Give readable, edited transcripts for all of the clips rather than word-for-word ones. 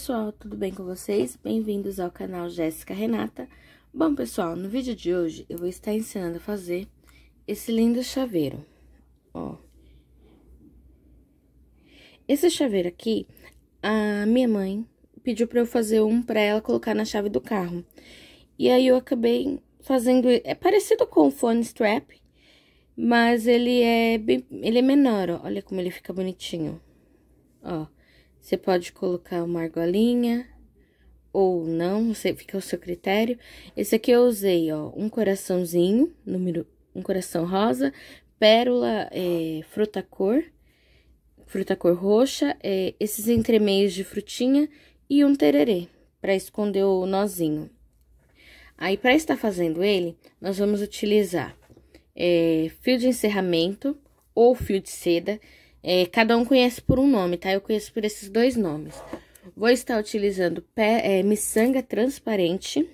pessoal, tudo bem com vocês? Bem-vindos ao canal Jéssica Renata. Bom, pessoal, no vídeo de hoje eu vou estar ensinando a fazer esse lindo chaveiro, ó. Esse chaveiro aqui, a minha mãe pediu pra eu fazer um pra ela colocar na chave do carro. E aí eu acabei fazendo, é parecido com o phone strap, mas ele é menor, ó. Olha como ele fica bonitinho, ó. Você pode colocar uma argolinha ou não, fica ao seu critério. Esse aqui eu usei, ó, um coraçãozinho, um coração rosa, pérola, fruta cor roxa, esses entremeios de frutinha e um tererê, para esconder o nozinho. Aí, para estar fazendo ele, nós vamos utilizar fio de encerramento ou fio de seda. Cada um conhece por um nome, tá? Eu conheço por esses dois nomes. Vou estar utilizando miçanga transparente,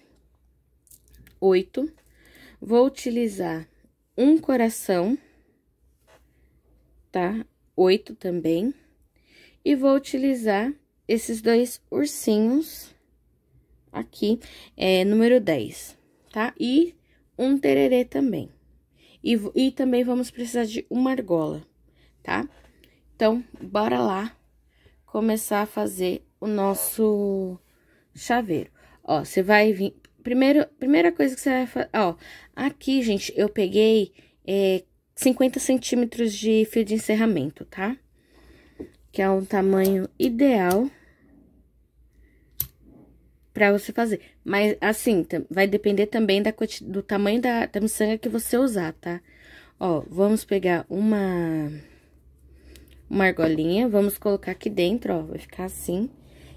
8. Vou utilizar um coração, tá? 8 também. E vou utilizar esses dois ursinhos aqui, número 10, tá? E um tererê também. E também vamos precisar de uma argola, tá? Então, bora lá começar a fazer o nosso chaveiro. Ó, você vai vir... Primeira coisa que você vai fazer... Ó, aqui, gente, eu peguei 50 centímetros de fio de encerramento, tá? Que é um tamanho ideal pra você fazer. Mas, assim, vai depender também do tamanho da miçanga que você usar, tá? Ó, vamos pegar uma argolinha, vamos colocar aqui dentro, ó, vai ficar assim,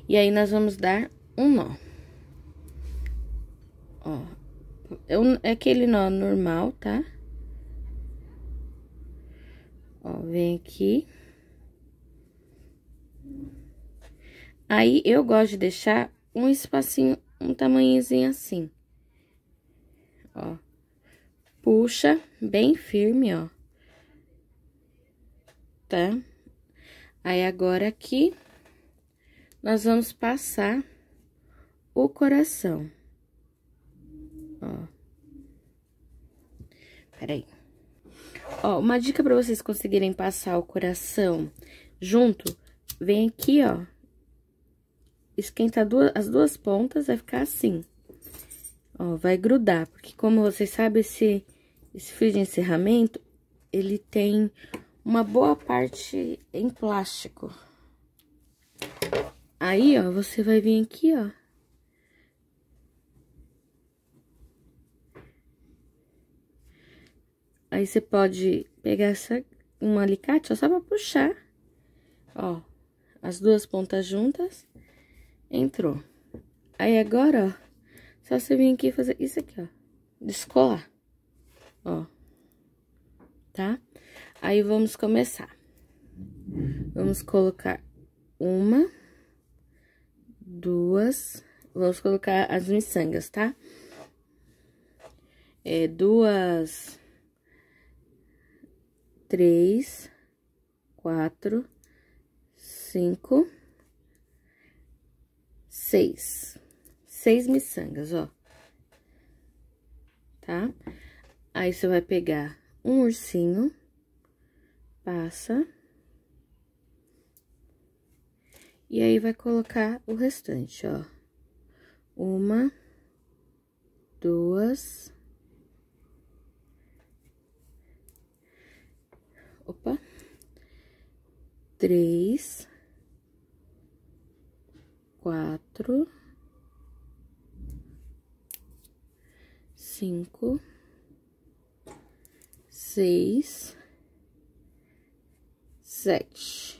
e aí nós vamos dar um nó. Ó, é aquele nó normal, tá? Ó, vem aqui. Aí, eu gosto de deixar um espacinho, um tamanhozinho assim. Ó, puxa bem firme, ó, tá? Aí, agora aqui, nós vamos passar o coração, ó. Peraí. Ó, uma dica pra vocês conseguirem passar o coração junto, vem aqui, ó, esquenta as duas pontas, vai ficar assim. Ó, vai grudar, porque como vocês sabem, esse fio de encerramento, ele tem... uma boa parte em plástico. Aí, ó, você vai vir aqui, ó. Aí, você pode pegar um alicate, ó, só pra puxar. Ó, as duas pontas juntas. Entrou. Aí, agora, ó, só você vir aqui e fazer isso aqui, ó. Descolar. Ó. Tá? Aí, vamos começar. Vamos colocar uma, duas... Vamos colocar as miçangas, tá? Duas, três, quatro, cinco, seis. 6 miçangas, ó. Tá? Aí, você vai pegar um ursinho... passa, e aí vai colocar o restante, ó, uma, duas, opa, três, quatro, cinco, seis, 7.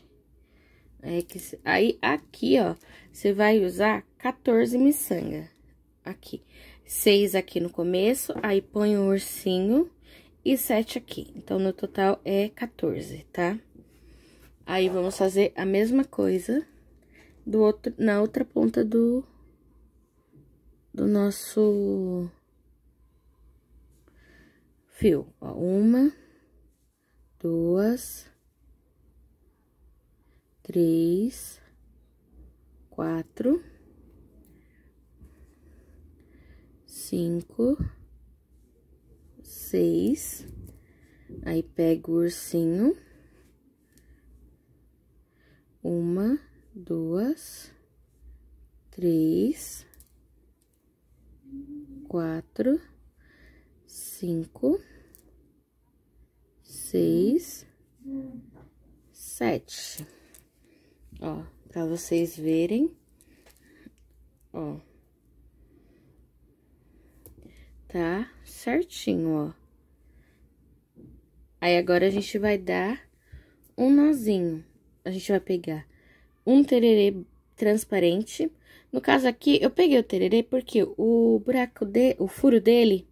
Aí, aqui, ó, você vai usar 14 miçanga. Aqui. 6 aqui no começo, aí põe o ursinho e 7 aqui. Então, no total é 14, tá? Aí, vamos fazer a mesma coisa na outra ponta do nosso fio. Ó, uma, duas... 3, quatro, cinco, seis. Aí, pego o ursinho. Uma, duas, três, quatro, cinco, seis, sete. Ó, pra vocês verem, ó, tá certinho, ó. Aí, agora a gente vai dar um nozinho. A gente vai pegar um tererê transparente. No caso aqui, eu peguei o tererê porque o buraco dele, o furo dele,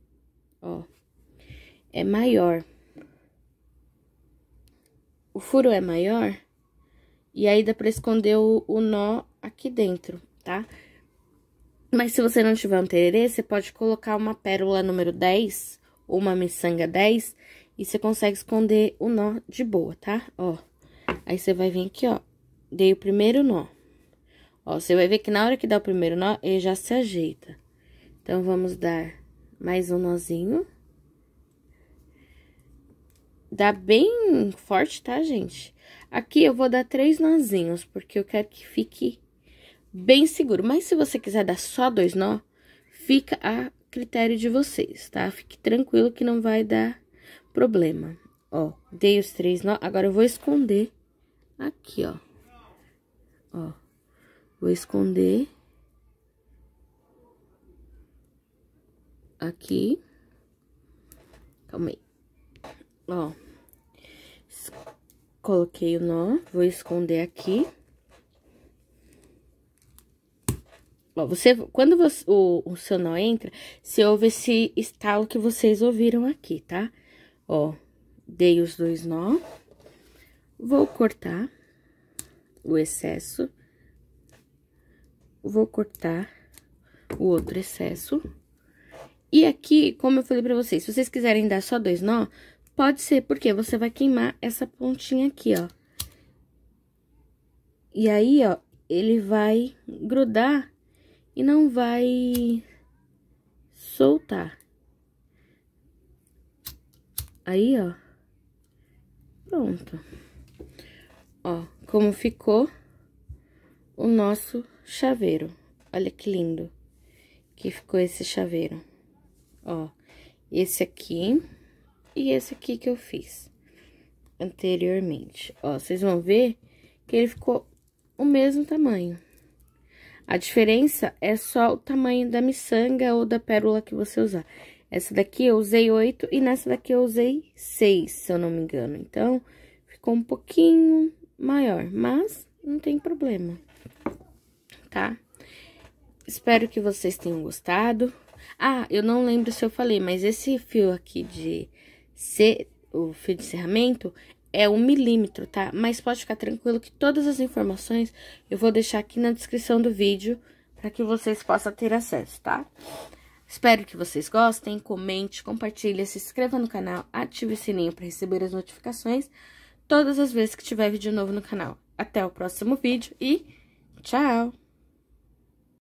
ó, é maior. O furo é maior e aí dá pra esconder o nó aqui dentro, tá? Mas se você não tiver um tererê, você pode colocar uma pérola número 10 ou uma miçanga 10 e você consegue esconder o nó de boa, tá? Ó, aí você vai vir aqui, ó, dei o primeiro nó. Ó, você vai ver que na hora que dá o primeiro nó, ele já se ajeita. Então, vamos dar mais um nozinho. Dá bem forte, tá, gente? Aqui eu vou dar 3 nozinhos, porque eu quero que fique bem seguro. Mas se você quiser dar só 2 nó, fica a critério de vocês, tá? Fique tranquilo que não vai dar problema. Ó, dei os 3 nó, agora eu vou esconder aqui, ó. Ó. Vou esconder aqui, calma aí, ó, coloquei o nó, vou esconder aqui, ó, você, quando você, o seu nó entra, você ouve esse estalo que vocês ouviram aqui, tá? Ó, dei os 2 nó, vou cortar o excesso. Vou cortar o outro excesso. E aqui, como eu falei pra vocês, se vocês quiserem dar só 2 nó, pode ser, porque você vai queimar essa pontinha aqui, ó. E aí, ó, ele vai grudar e não vai soltar. Aí, ó. Pronto. Ó, como ficou o nosso chaveiro. Olha que lindo que ficou esse chaveiro. Ó, esse aqui e esse aqui que eu fiz anteriormente. Ó, vocês vão ver que ele ficou o mesmo tamanho. A diferença é só o tamanho da miçanga ou da pérola que você usar. Essa daqui eu usei 8 e nessa daqui eu usei 6, se eu não me engano. Então, ficou um pouquinho maior, mas não tem problema. Tá? Espero que vocês tenham gostado. Ah, eu não lembro se eu falei, mas esse fio aqui de o fio de serramento é 1 milímetro, tá? Mas pode ficar tranquilo que todas as informações eu vou deixar aqui na descrição do vídeo para que vocês possam ter acesso, tá? Espero que vocês gostem, comente, compartilhe, se inscreva no canal, ative o sininho para receber as notificações todas as vezes que tiver vídeo novo no canal. Até o próximo vídeo e tchau!